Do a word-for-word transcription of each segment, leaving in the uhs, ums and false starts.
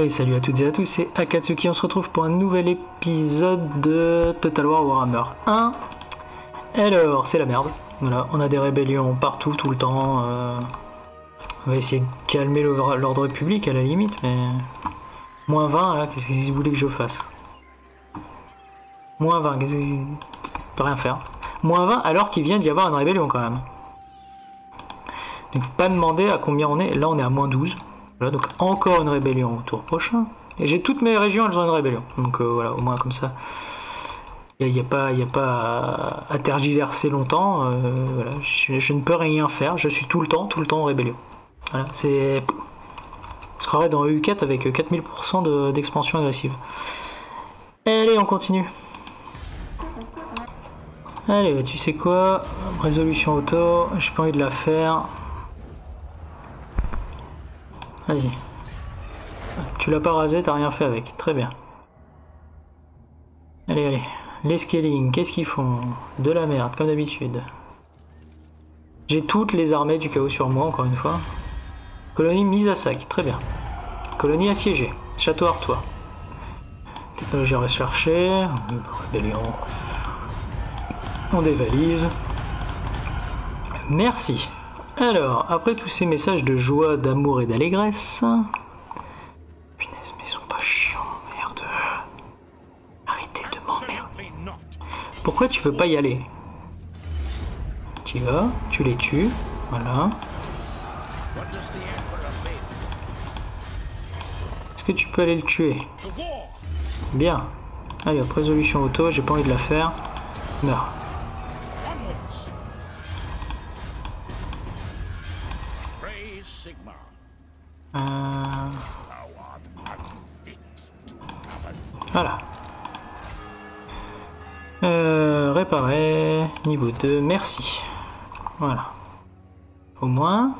Et salut à toutes et à tous, c'est Akatsuki, on se retrouve pour un nouvel épisode de Total War Warhammer un. Alors, c'est la merde, voilà, on a des rébellions partout, tout le temps, euh, on va essayer de calmer l'ordre public à la limite, mais... Moins vingt, là, qu'est-ce qu'ils voulaient que je fasse? Moins vingt, qu'est-ce qu'ils... Je peux rien faire. Moins vingt, alors qu'il vient d'y avoir une rébellion quand même. Donc, pas demander à combien on est, là on est à moins douze. Voilà, donc encore une rébellion au tour prochain. Et j'ai toutes mes régions, elles ont une rébellion. Donc euh, voilà, au moins comme ça, il n'y a, a pas, y a pas à, à tergiverser longtemps. Euh, voilà, je, je ne peux rien faire, je suis tout le temps, tout le temps en rébellion. Voilà, c'est... On se croirait dans E U quatre avec quatre mille pour cent d'expansion de, agressive. Allez, on continue. Allez, bah, tu sais quoi? Résolution auto, j'ai pas envie de la faire. Vas-y. Tu l'as pas rasé, t'as rien fait avec. Très bien. Allez, allez. Les Skaelings, qu'est-ce qu'ils font? De la merde, comme d'habitude. J'ai toutes les armées du chaos sur moi, encore une fois. Colonie mise à sac, très bien. Colonie assiégée. Château Artois. Technologie recherchée. Rébellion. On dévalise. Merci. Alors, après tous ces messages de joie, d'amour et d'allégresse... Punaise, mais ils sont pas chiants, merde. Arrêtez de m'emmerder. Pourquoi tu veux pas y aller? Tu y vas, tu les tues, voilà. Est-ce que tu peux aller le tuer? Bien. Allez, hop, résolution auto, j'ai pas envie de la faire. Meurs. Euh... Voilà. Euh, réparer. Niveau deux. Merci. Voilà. Au moins,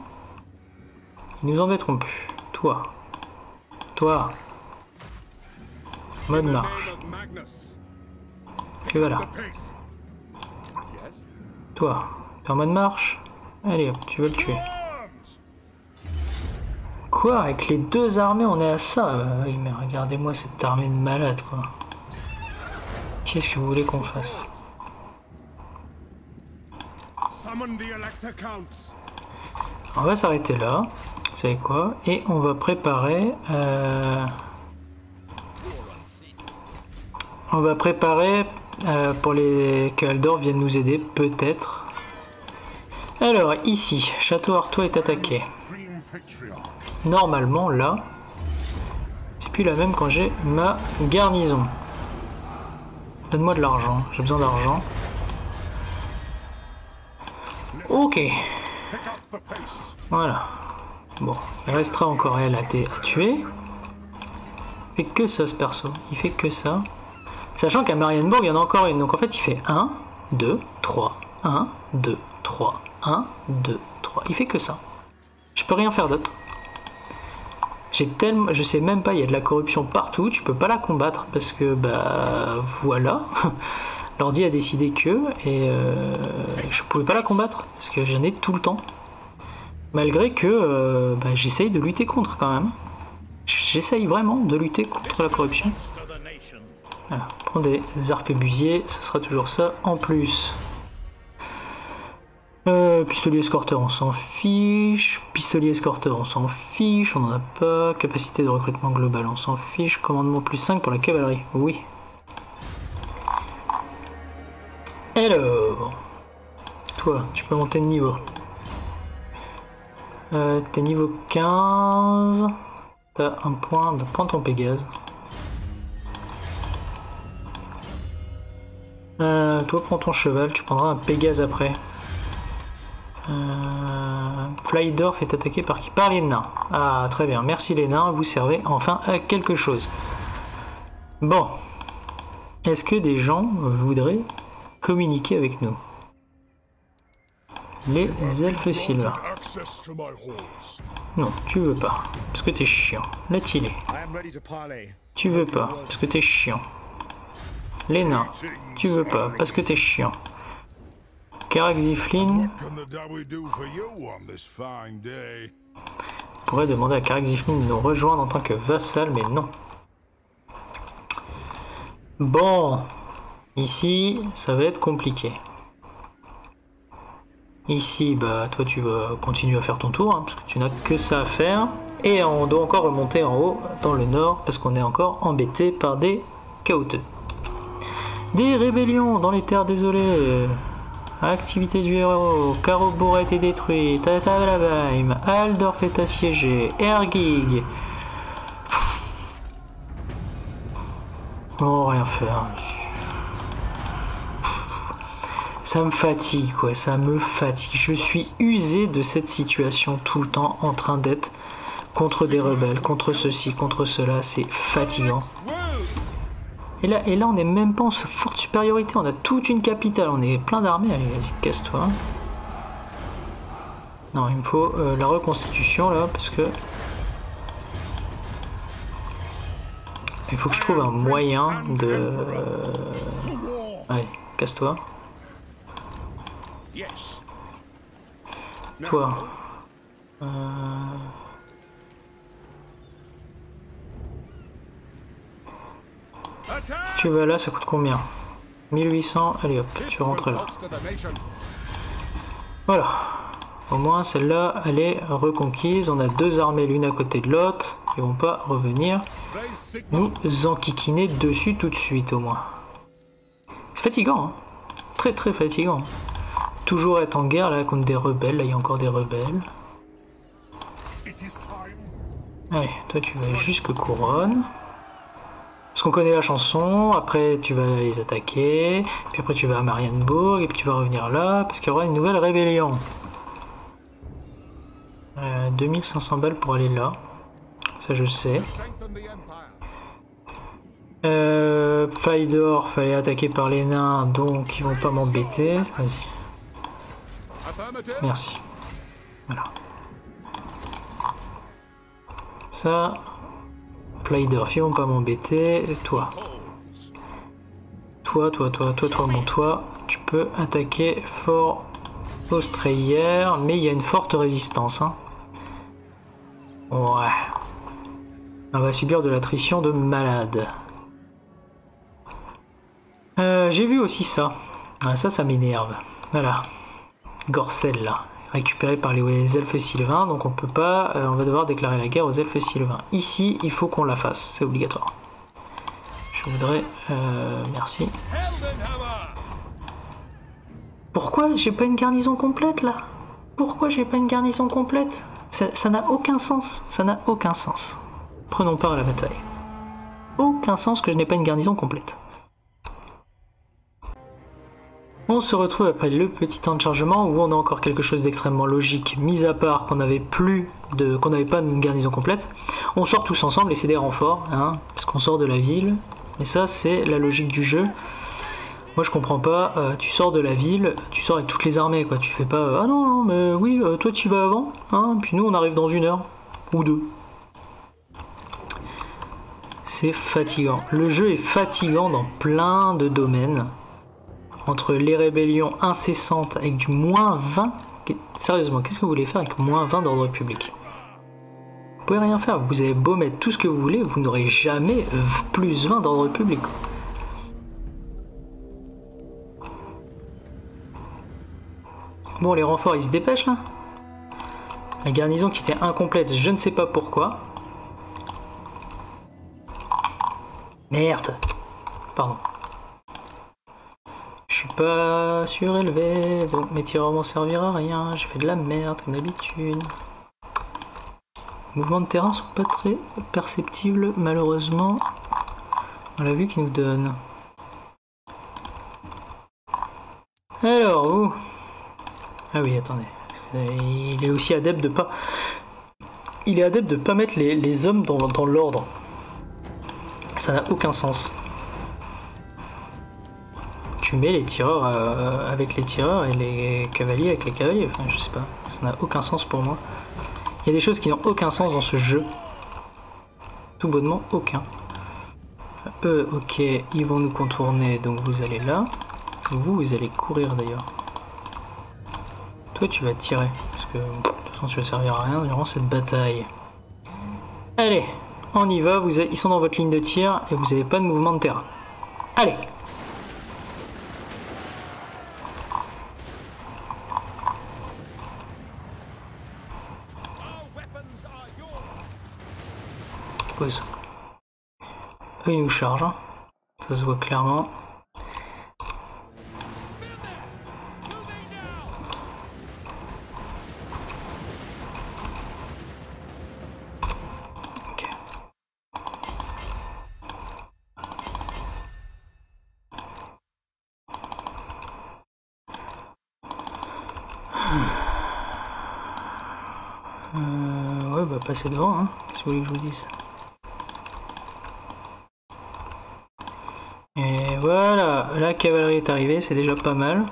ils nous embêteront plus. Toi. Toi. Mode marche. Tu vas là. Toi. T'es en mode marche. Allez hop, tu veux le tuer. Quoi, avec les deux armées, on est à ça? Bah oui, mais regardez-moi cette armée de malades, quoi. Qu'est-ce que vous voulez qu'on fasse? On va s'arrêter là. Vous savez quoi? Et on va préparer... Euh... On va préparer euh, pour les que Altdorf viennent nous aider, peut-être. Alors, ici, Château Artois est attaqué. Normalement, là, c'est plus la même quand j'ai ma garnison. Donne-moi de l'argent, j'ai besoin d'argent. Ok. Voilà. Bon, il restera encore elle à, à tuer. Il fait que ça, ce perso. Il fait que ça. Sachant qu'à Marienburg, il y en a encore une. Donc en fait, il fait un, deux, trois, un, deux, trois, un, deux, trois. Il fait que ça. Je peux rien faire d'autre. J'ai tellement, je sais même pas, il y a de la corruption partout, tu peux pas la combattre parce que bah voilà, l'ordi a décidé que et euh, je pouvais pas la combattre parce que j'en ai tout le temps. Malgré que euh, bah, j'essaye de lutter contre quand même. J'essaye vraiment de lutter contre la corruption. Voilà, prends des arquebusiers, ça sera toujours ça en plus. Euh, pistolier escorteur, on s'en fiche. Pistolier escorteur, on s'en fiche. On n'en a pas. Capacité de recrutement globale, on s'en fiche. Commandement plus cinq pour la cavalerie. Oui. Alors, toi, tu peux monter de niveau. Euh, t'es niveau quinze. T'as un point. Bah, prends ton Pégase. Euh, toi, prends ton cheval. Tu prendras un Pégase après. Euh, Playd'or est attaqué par qui? Par les nains. Ah, très bien. Merci les nains, vous servez enfin à quelque chose. Bon. Est-ce que des gens voudraient communiquer avec nous? Les elfes sylvains. Non, tu veux pas. Parce que t'es chiant. La Tilée. Tu veux pas. Parce que t'es chiant. Les nains. Tu veux pas. Parce que t'es chiant. Karak Ziflin. pourrait demander à Karak Ziflin de nous rejoindre en tant que vassal, mais non. Bon, ici, ça va être compliqué. Ici, bah toi tu vas continuer à faire ton tour, hein, parce que tu n'as que ça à faire. Et on doit encore remonter en haut, dans le nord, parce qu'on est encore embêté par des chaoteux. Des rébellions dans les terres désolées. Activité du héros. Carreaubourg a été détruit. Talabheim. Altdorf est assiégé. Ergig. Oh, rien faire. Ça me fatigue, quoi. Ça me fatigue. Je suis usé de cette situation tout le temps en train d'être contre des rebelles, contre ceci, contre cela. C'est fatigant. Et là, et là, on n'est même pas en forte supériorité. On a toute une capitale. On est plein d'armées. Allez, vas-y, casse-toi. Non, il me faut euh, la reconstitution, là, parce que... Il faut que je trouve un moyen de... Euh... Allez, casse-toi. Toi. Euh... Si tu vas là, ça coûte combien? mille huit cents, allez hop, tu rentres là. Voilà. Au moins, celle-là, elle est reconquise. On a deux armées l'une à côté de l'autre. Ils vont pas revenir nous enquiquiner dessus tout de suite, au moins. C'est fatigant, hein. Très très fatigant. Toujours être en guerre, là, contre des rebelles. Là, il y a encore des rebelles. Allez, toi, tu vas jusque couronne. Parce qu'on connaît la chanson, après tu vas les attaquer, puis après tu vas à Marienburg, et puis tu vas revenir là, parce qu'il y aura une nouvelle rébellion. Euh, deux mille cinq cents balles pour aller là, ça je sais. Euh, Faidorf, fallait attaquer par les nains, donc ils vont pas m'embêter. Vas-y. Merci. Voilà. Ça... Playd'or, ils vont pas m'embêter. Toi. Toi, toi, toi, toi, toi, mon toi. Tu peux attaquer fort Austrayer, mais il y a une forte résistance. Hein. Ouais. On va subir de l'attrition de malade. Euh, J'ai vu aussi ça. Ah, ça, ça m'énerve. Voilà. Gorcelle, là. Récupéré par les elfes sylvains, donc on peut pas, euh, on va devoir déclarer la guerre aux elfes sylvains. Ici, il faut qu'on la fasse, c'est obligatoire. Je voudrais, euh, merci. Pourquoi j'ai pas une garnison complète là? Pourquoi j'ai pas une garnison complète? Ça n'a aucun sens, ça n'a aucun sens. Prenons part à la bataille. Aucun sens que je n'ai pas une garnison complète. On se retrouve après le petit temps de chargement où on a encore quelque chose d'extrêmement logique, mis à part qu'on n'avait plus de, qu'on n'avait pas une garnison complète. On sort tous ensemble et c'est des renforts, hein, parce qu'on sort de la ville. Mais ça, c'est la logique du jeu. Moi, je comprends pas. Euh, tu sors de la ville, tu sors avec toutes les armées, quoi. Tu fais pas euh, ah non, non, mais oui, euh, toi tu vas avant, hein, puis nous on arrive dans une heure ou deux. C'est fatigant. Le jeu est fatigant dans plein de domaines. Entre les rébellions incessantes avec du moins vingt... Sérieusement, qu'est-ce que vous voulez faire avec moins vingt d'ordre public? Vous pouvez rien faire, vous avez beau mettre tout ce que vous voulez, vous n'aurez jamais plus vingt d'ordre public. Bon, les renforts, ils se dépêchent, là. La garnison qui était incomplète, je ne sais pas pourquoi. Merde. Pardon. Je suis pas surélevé, donc mes tireurs m'en serviront à rien. J'ai fait de la merde comme d'habitude. Les mouvements de terrain sont pas très perceptibles, malheureusement, dans la vue qu'ils nous donnent. Alors, vous... Ah oui, attendez. Il est aussi adepte de pas... Il est adepte de pas mettre les, les hommes dans, dans l'ordre. Ça n'a aucun sens. Tu mets les tireurs euh, avec les tireurs et les cavaliers avec les cavaliers, enfin je sais pas, ça n'a aucun sens pour moi. Il y a des choses qui n'ont aucun sens dans ce jeu, tout bonnement aucun. Eux, ok, ils vont nous contourner, donc vous allez là, vous, vous allez courir d'ailleurs. Toi tu vas tirer, parce que de toute façon tu vas servir à rien durant cette bataille. Allez, on y va, vous avez... ils sont dans votre ligne de tir et vous n'avez pas de mouvement de terrain. Allez! Pause. Eux, ils nous chargent, hein. Ça se voit clairement. Passer devant, hein, si vous voulez que je vous dise. Et voilà, la cavalerie est arrivée, c'est déjà pas mal.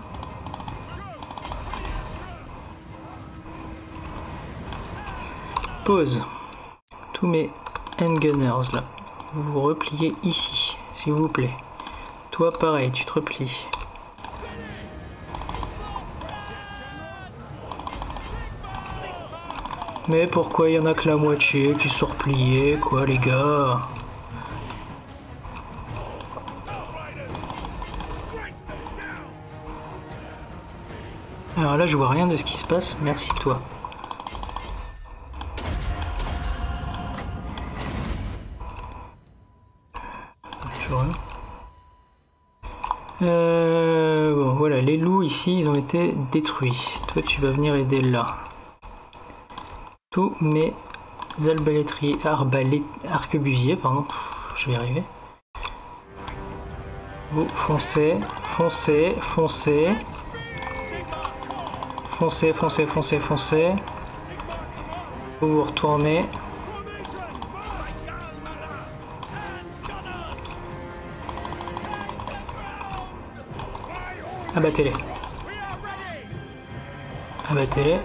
Pause. Tous mes handgunners là, vous vous repliez ici, s'il vous plaît. Toi pareil, tu te replies. Mais pourquoi il y en a que la moitié qui sont repliés, quoi, les gars? Alors là, je vois rien de ce qui se passe. Merci, toi. Euh, bon, voilà, les loups ici, ils ont été détruits. Toi, tu vas venir aider là. Tous mes arbalétriers, arbalét, arquebusiers, pardon, je vais y arriver. Vous foncez, foncez, foncez, foncez, foncez, foncez, foncez. Vous vous retournez. Abattez-les. Abattez-les.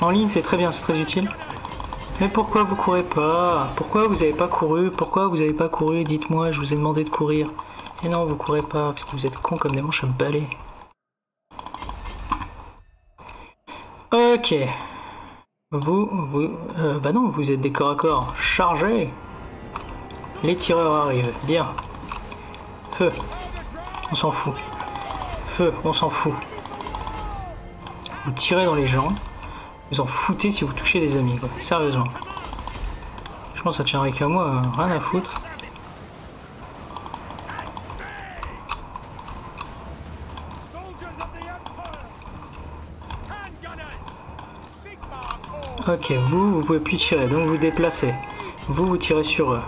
En ligne, c'est très bien, c'est très utile. Mais pourquoi vous courez pas? Pourquoi vous n'avez pas couru? Pourquoi vous n'avez pas couru? Dites-moi, je vous ai demandé de courir. Et non, vous courez pas, parce que vous êtes cons comme des manches à balai. Ok. Vous, vous... Euh, bah non, vous êtes des corps à corps. Chargez! Les tireurs arrivent. Bien. Feu. On s'en fout. Feu, on s'en fout. Vous tirez dans les gens. Vous en foutez si vous touchez des amis, quoi. Sérieusement. Je pense que ça tiendrait qu'à moi, euh, rien à foutre. Ok, vous, vous pouvez plus tirer, donc vous déplacez. Vous, vous tirez sur eux.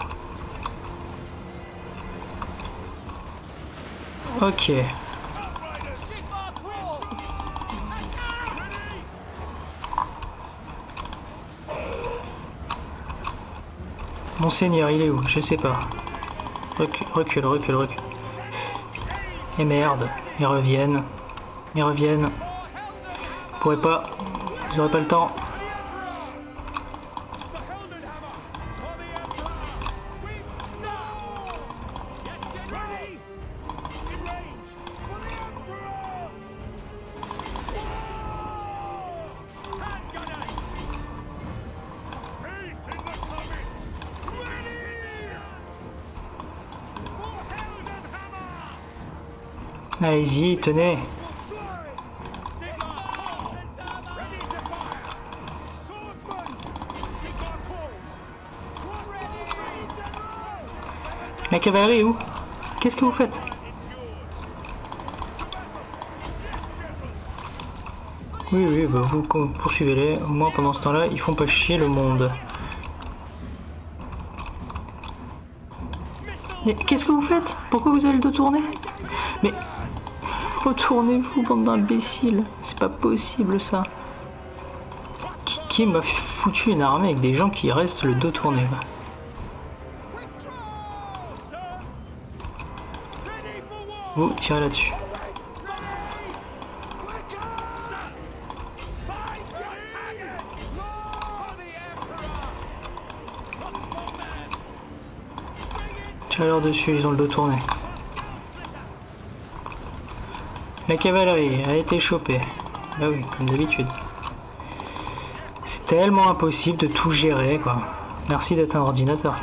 Ok. Monseigneur, il est où? Je sais pas. Recule, recule, recule, recule. Et merde, ils reviennent. Ils reviennent. Vous pourrez pas. Vous aurez pas le temps. Allez-y, tenez. La cavalerie est où? Qu'est-ce que vous faites? Oui, oui, bah vous poursuivez-les. Au moins, pendant ce temps-là, ils font pas chier le monde. Mais qu'est-ce que vous faites? Pourquoi vous avez le dos tourné? Mais... Retournez-vous, bande d'imbéciles. C'est pas possible, ça. Qui, qui m'a foutu une armée avec des gens qui restent le dos tourné, là. Vous, tirez là-dessus. Tirez leur dessus, ils ont le dos tourné. La cavalerie a été chopée. Ah oui, comme d'habitude. C'est tellement impossible de tout gérer, quoi. Merci d'être un ordinateur.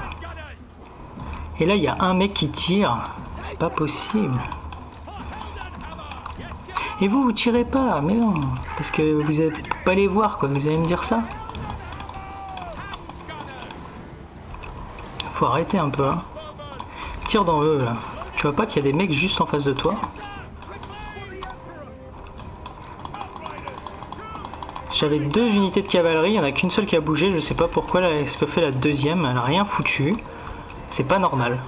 Et là, il y a un mec qui tire. C'est pas possible. Et vous, vous tirez pas. Mais non, parce que vous n'allez pas les voir, quoi. Vous allez me dire ça. Faut arrêter un peu, hein. Tire dans eux, là. Tu vois pas qu'il y a des mecs juste en face de toi? J'avais deux unités de cavalerie, il n'y en a qu'une seule qui a bougé, je sais pas pourquoi, là, ce que fait la deuxième, elle a rien foutu. C'est pas normal.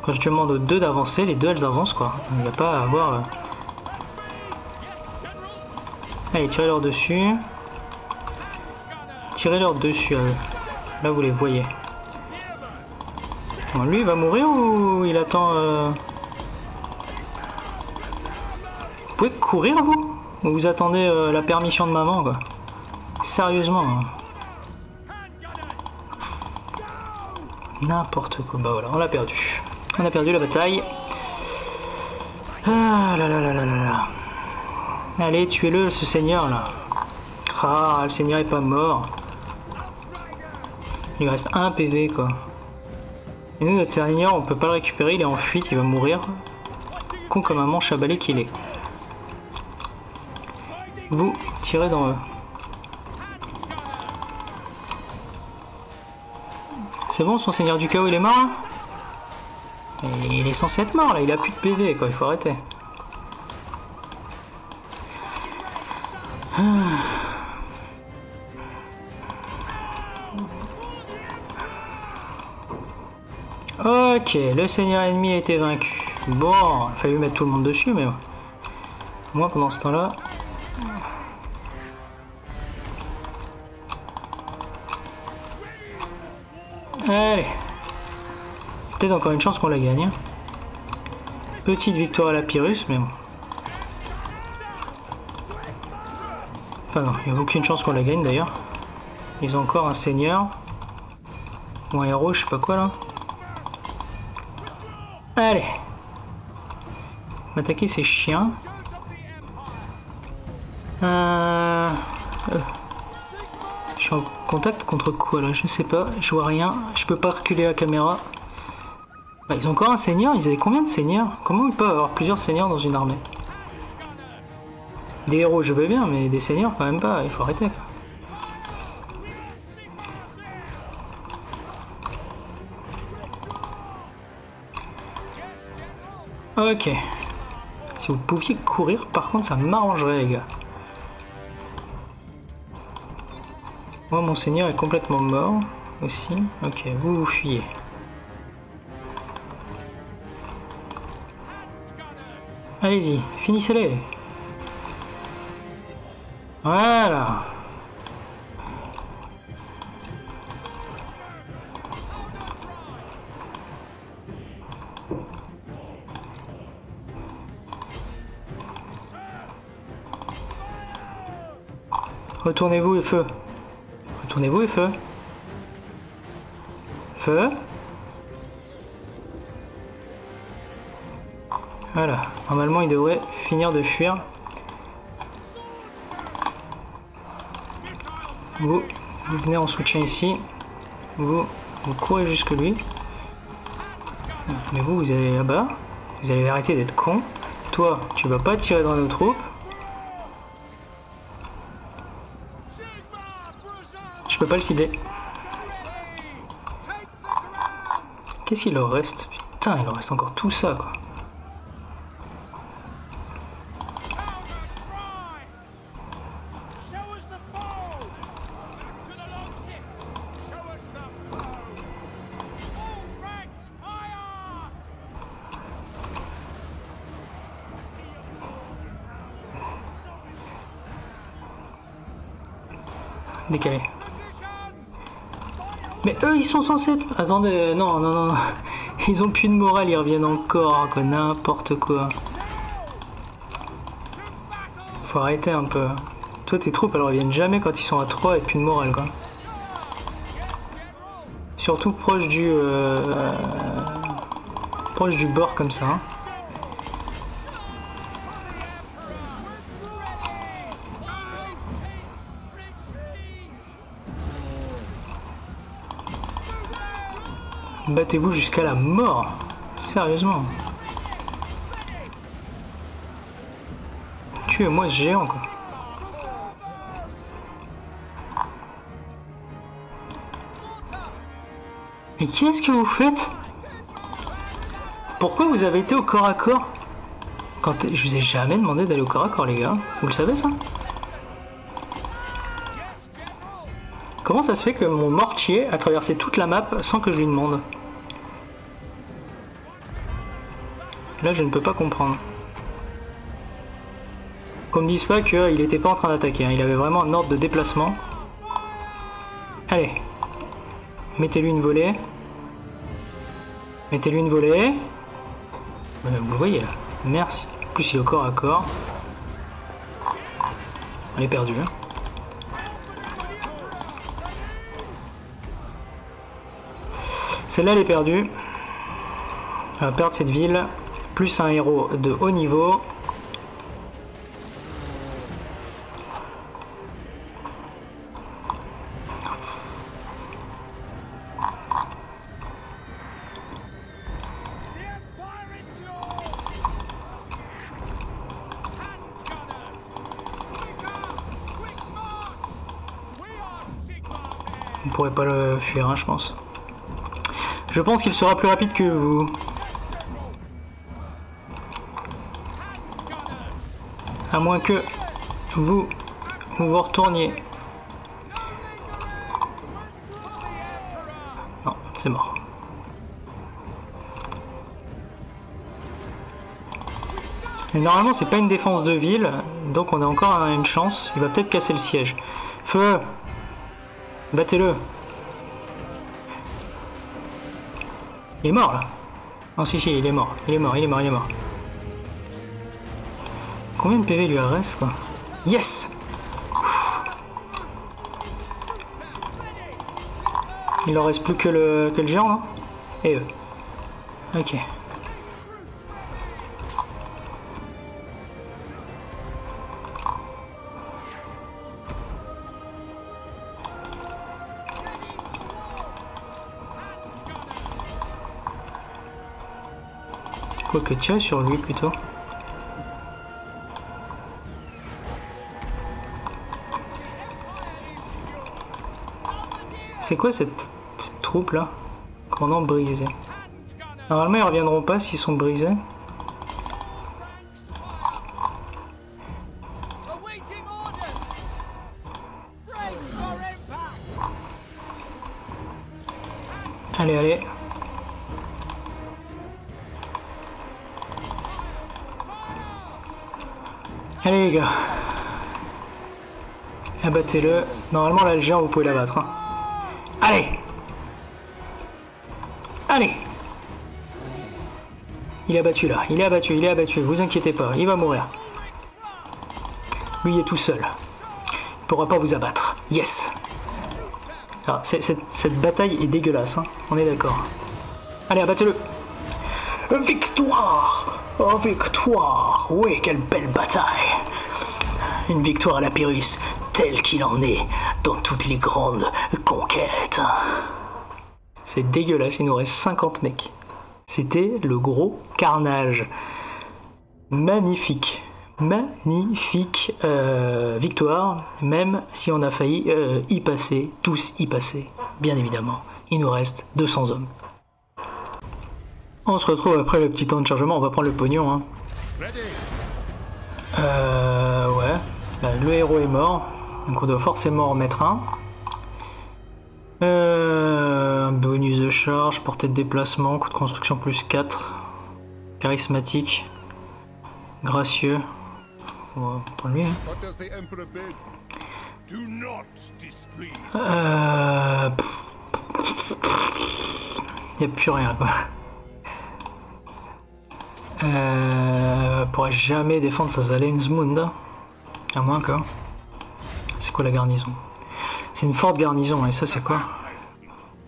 Quand je demande aux deux d'avancer, les deux elles avancent, quoi. Il n'y a pas à avoir... Allez, tirez leur dessus. Tirez leur dessus, là vous les voyez. Bon, lui il va mourir ou il attend... Euh... Vous pouvez courir, vous? Vous attendez euh, la permission de maman, quoi. Sérieusement. N'importe quoi. Bah voilà, on l'a perdu. On a perdu la bataille. Ah là là là là là là. Allez, tuez-le, ce seigneur, là. Ah, le seigneur est pas mort. Il lui reste un P V, quoi. Et nous, notre seigneur, on peut pas le récupérer, il est en fuite, il va mourir. Con comme un manche à balai qu'il est. Vous tirez dans eux. C'est bon, son seigneur du chaos il est mort, hein? Il est censé être mort là, il a plus de P V, quoi, il faut arrêter. Ah. Ok, le seigneur ennemi a été vaincu. Bon, il fallait mettre tout le monde dessus, mais moi pendant ce temps-là. Allez, peut-être encore une chance qu'on la gagne. Hein. Petite victoire à la Pyrrhus, mais bon. Enfin non, il n'y a aucune chance qu'on la gagne d'ailleurs. Ils ont encore un seigneur. Ou un héros, je sais pas quoi là. Allez. On va attaquer ces chiens. Euh... Euh. Je suis en contact contre quoi là? Je sais pas, je vois rien, je peux pas reculer la caméra. Bah, ils ont encore un seigneur, ils avaient combien de seigneurs? Comment ils peuvent avoir plusieurs seigneurs dans une armée? Des héros je veux bien, mais des seigneurs quand même pas, il faut arrêter. Ok. Si vous pouviez courir par contre ça m'arrangerait les gars. Moi, mon seigneur est complètement mort aussi. Ok, vous vous fuyez. Allez-y, finissez-les. Voilà. Retournez-vous et feu. Tournez-vous et feu. Feu. Voilà. Normalement, il devrait finir de fuir. Vous, vous venez en soutien ici. Vous, vous courez jusque lui. Mais vous, vous allez là-bas. Vous allez arrêter d'être con. Toi, tu vas pas tirer dans nos troupes. Je peux pas le cibler. Qu'est-ce qu'il leur reste? Putain, il leur reste encore tout ça, quoi. Décalé. Mais eux ils sont censés être... Attendez, non, non, non, ils ont plus de morale, ils reviennent encore, quoi, n'importe quoi. Faut arrêter un peu. Toi tes troupes elles reviennent jamais quand ils sont à trois et plus de morale, quoi. Surtout proche du... Euh, proche du bord comme ça. Hein. Battez-vous jusqu'à la mort. Sérieusement. Tuez-moi ce géant, quoi. Mais qu'est-ce que vous faites? Pourquoi vous avez été au corps à corps? Quand je vous ai jamais demandé d'aller au corps à corps, les gars. Vous le savez, ça? Comment ça se fait que mon mortier a traversé toute la map sans que je lui demande? Là, je ne peux pas comprendre. Qu'on me dise pas qu'il n'était pas en train d'attaquer. Hein. Il avait vraiment un ordre de déplacement. Allez. Mettez-lui une volée. Mettez-lui une volée. Euh, vous voyez là. Merci. En plus, il est au corps à corps. On est perdu. Hein. Celle-là, elle est perdue. On va perdre cette ville. Plus un héros de haut niveau. On pourrait pas le fuir, hein, je pense. Je pense qu'il sera plus rapide que vous. À moins que vous vous, vous retourniez. Non, c'est mort. Et normalement, c'est pas une défense de ville, donc on a encore à une chance. Il va peut-être casser le siège. Feu! Battez-le. Il est mort là. Non, si, si, il est mort. Il est mort, il est mort, il est mort. Combien de P V lui reste, quoi? Yes! Il en reste plus que le, que le géant, hein? Et eux. Ok. Que tirer sur lui plutôt. C'est quoi cette, cette troupe là? Commandant brisé. Normalement ils reviendront pas s'ils sont brisés. Allez, allez. Allez les gars, abattez-le. Normalement l'Algérien vous pouvez l'abattre. Hein. Allez, allez. Il est abattu là, il est abattu, il est abattu. Vous inquiétez pas, il va mourir. Lui il est tout seul. Il pourra pas vous abattre. Yes. Alors, c'est, c'est, cette bataille est dégueulasse. Hein. On est d'accord. Allez, abattez-le. Victoire! Oh, victoire! Oui, quelle belle bataille! Une victoire à la Pyrrhus, telle qu'il en est dans toutes les grandes conquêtes. C'est dégueulasse, il nous reste cinquante mecs. C'était le gros carnage. Magnifique. Magnifique euh, victoire, même si on a failli euh, y passer, tous y passer, bien évidemment. Il nous reste deux cents hommes. On se retrouve après le petit temps de chargement, on va prendre le pognon. Hein. Euh, ouais, bah, le héros est mort, donc on doit forcément en mettre un. Euh, bonus de charge, portée de déplacement, coût de construction plus quatre. Charismatique, gracieux. On va prendre lui. Hein. Euh... Il n'y a plus rien quoi. Euh, pourrait jamais défendre sa Zalensmund, à moins que... C'est quoi la garnison? C'est une forte garnison, et ça c'est quoi?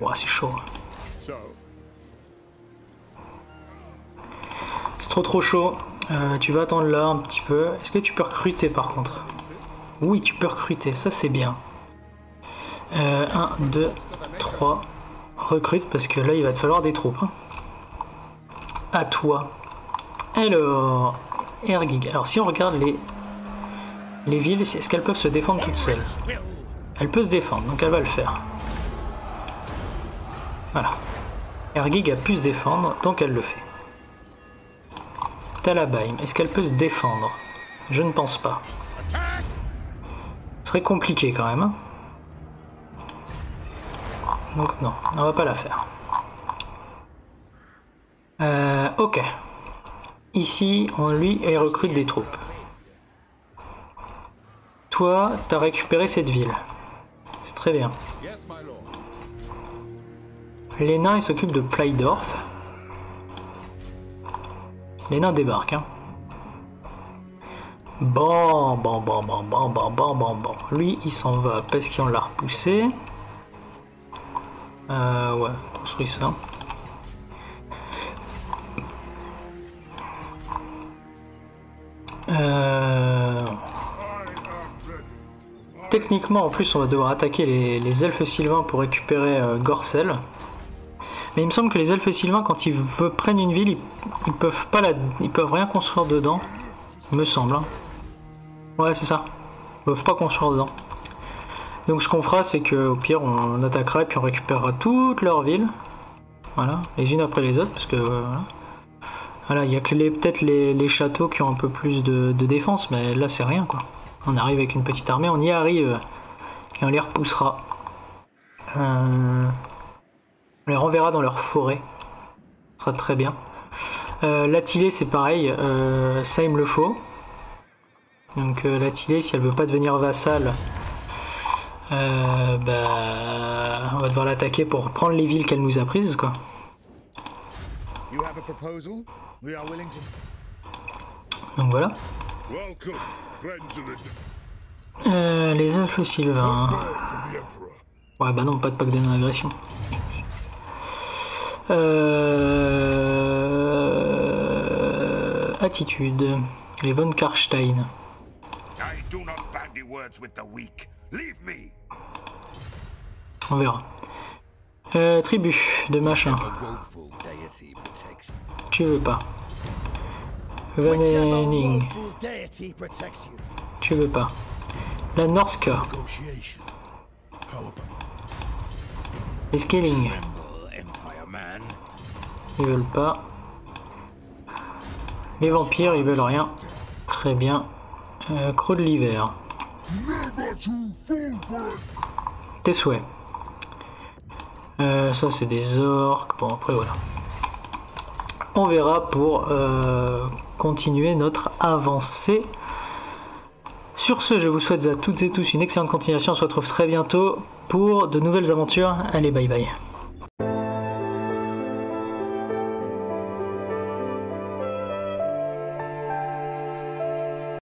Ouah, c'est chaud. C'est trop trop chaud. Euh, tu vas attendre là un petit peu. Est-ce que tu peux recruter par contre? Oui, tu peux recruter, ça c'est bien. un, deux, trois. recrute parce que là il va te falloir des troupes. Hein. À toi. Alors, Ergig. Alors si on regarde les, les villes, est-ce qu'elles peuvent se défendre toutes seules? Elle peut se défendre, donc elle va le faire. Voilà. Ergig a pu se défendre, donc elle le fait. Talabheim, est-ce qu'elle peut se défendre? Je ne pense pas. Ce serait compliqué quand même. Hein, donc non, on va pas la faire. Euh, ok. Ici, on lui et recrute des troupes. Toi, t'as récupéré cette ville. C'est très bien. Les nains, ils s'occupent de Playd'or. Les nains débarquent. Hein. Bon, bon, bon, bon, bon, bon, bon, bon, bon. Lui, il s'en va parce qu'on l'a repoussé. Euh, ouais, construis ça. Euh... Techniquement, en plus, on va devoir attaquer les, les elfes sylvains pour récupérer euh, Gorcelle. Mais il me semble que les elfes sylvains, quand ils prennent une ville, ils, ils peuvent pas la, ils peuvent rien construire dedans, me semble. Hein. Ouais, c'est ça. Ils peuvent pas construire dedans. Donc ce qu'on fera, c'est que au pire, on attaquera et puis on récupérera toutes leurs villes, voilà, les unes après les autres, parce que euh, voilà, il y a que les peut-être les, les châteaux qui ont un peu plus de, de défense, mais là c'est rien quoi. On arrive avec une petite armée, on y arrive et on les repoussera. Euh... On les renverra dans leur forêt. Ce sera très bien. Euh, La Tilée, c'est pareil. Euh, ça, il me le faut. Donc, euh, La Tilée, si elle veut pas devenir vassale, euh, bah, on va devoir l'attaquer pour prendre les villes qu'elle nous a prises, quoi. Donc voilà. Euh, les elfes sylvains. Ouais, bah non, pas de pacte de non-agression. Euh... Attitude. Les Von Karstein. On verra. Euh, tribu de machin. Tu veux pas. Vanning. Tu veux pas. La Norsca. Les Skaelings. Ils veulent pas. Les vampires, ils veulent rien. Très bien. Euh, Croc de l'hiver. Tes souhaits. Euh, ça, c'est des orques. Bon, après, voilà. On verra pour euh, continuer notre avancée. Sur ce, je vous souhaite à toutes et tous une excellente continuation. On se retrouve très bientôt pour de nouvelles aventures. Allez, bye bye.